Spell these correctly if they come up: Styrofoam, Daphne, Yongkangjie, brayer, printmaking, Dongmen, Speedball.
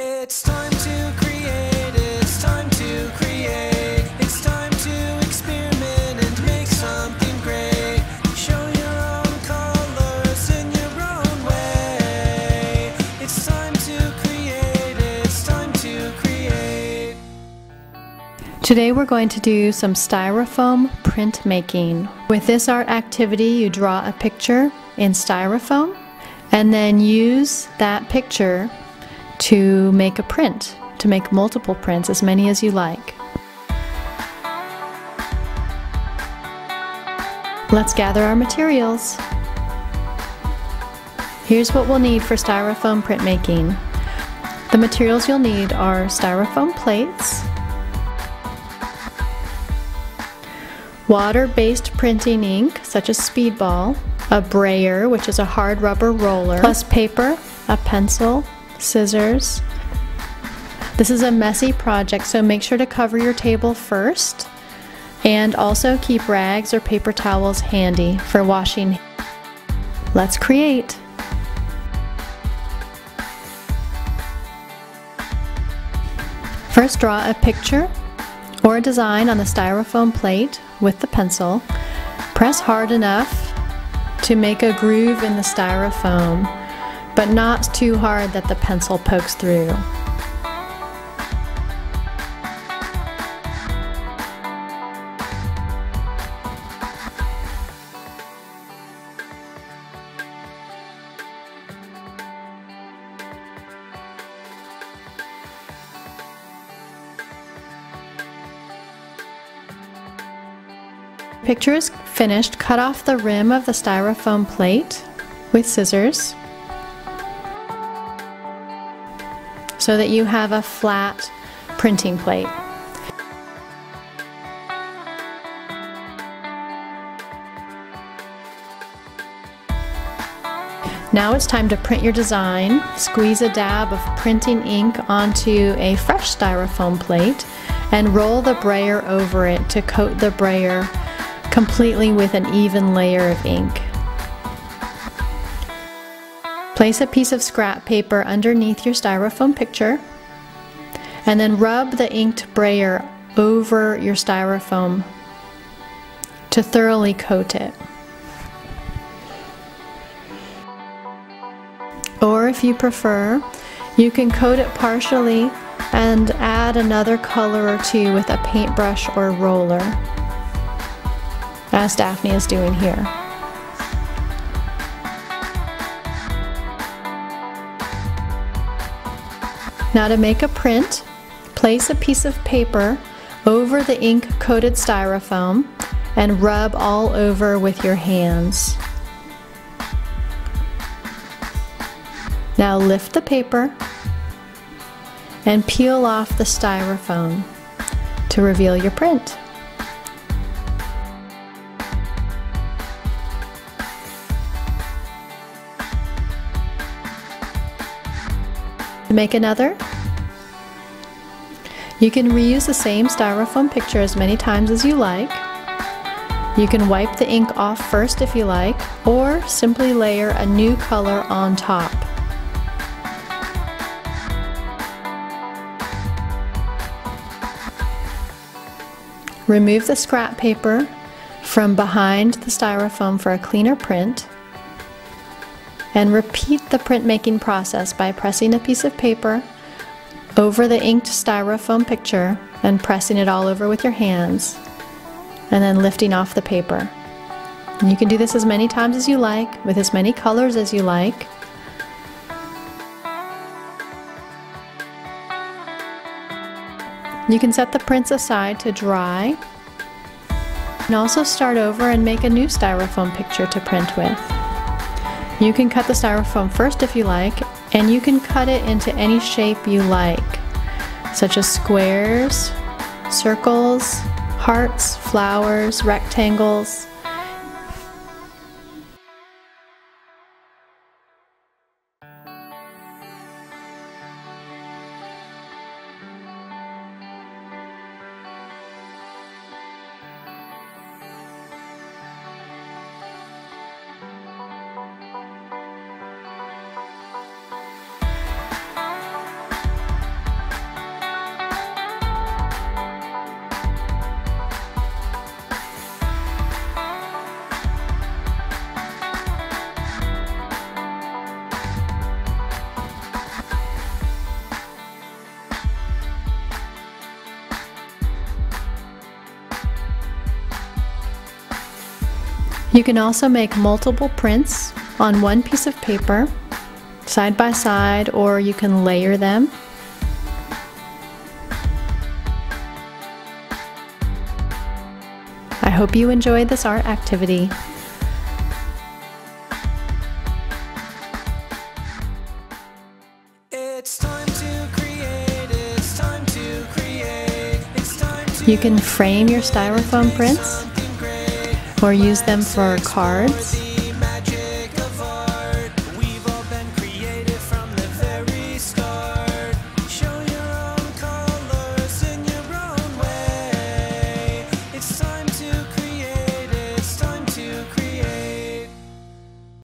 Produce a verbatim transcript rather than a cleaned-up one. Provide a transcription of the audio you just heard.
It's time to create, it's time to create, it's time to experiment and make something great. Show your own colors in your own way. It's time to create, it's time to create. Today we're going to do some Styrofoam printmaking. With this art activity, you draw a picture in Styrofoam and then use that picture to make a print, to make multiple prints, as many as you like. Let's gather our materials. Here's what we'll need for Styrofoam printmaking. The materials you'll need are Styrofoam plates, water-based printing ink, such as Speedball, a brayer, which is a hard rubber roller, plus paper, a pencil, scissors. This is a messy project, so make sure to cover your table first, and also keep rags or paper towels handy for washing. Let's create. First, draw a picture or a design on the Styrofoam plate with the pencil. Press hard enough to make a groove in the Styrofoam, but not too hard that the pencil pokes through. Picture is finished. Cut off the rim of the Styrofoam plate with scissors, so that you have a flat printing plate. Now it's time to print your design. Squeeze a dab of printing ink onto a fresh Styrofoam plate and roll the brayer over it to coat the brayer completely with an even layer of ink. Place a piece of scrap paper underneath your Styrofoam picture and then rub the inked brayer over your Styrofoam to thoroughly coat it. Or if you prefer, you can coat it partially and add another color or two with a paintbrush or roller, as Daphne is doing here. Now to make a print, place a piece of paper over the ink-coated Styrofoam and rub all over with your hands. Now lift the paper and peel off the Styrofoam to reveal your print. Make another. You can reuse the same Styrofoam picture as many times as you like. You can wipe the ink off first if you like, or simply layer a new color on top. Remove the scrap paper from behind the Styrofoam for a cleaner print. And repeat the printmaking process by pressing a piece of paper over the inked Styrofoam picture and pressing it all over with your hands, and then lifting off the paper. And you can do this as many times as you like, with as many colors as you like. You can set the prints aside to dry, and also start over and make a new Styrofoam picture to print with. You can cut the Styrofoam first if you like, and you can cut it into any shape you like, such as squares, circles, hearts, flowers, rectangles. You can also make multiple prints on one piece of paper, side by side, or you can layer them. I hope you enjoyed this art activity. You can frame your Styrofoam prints or use them for cards.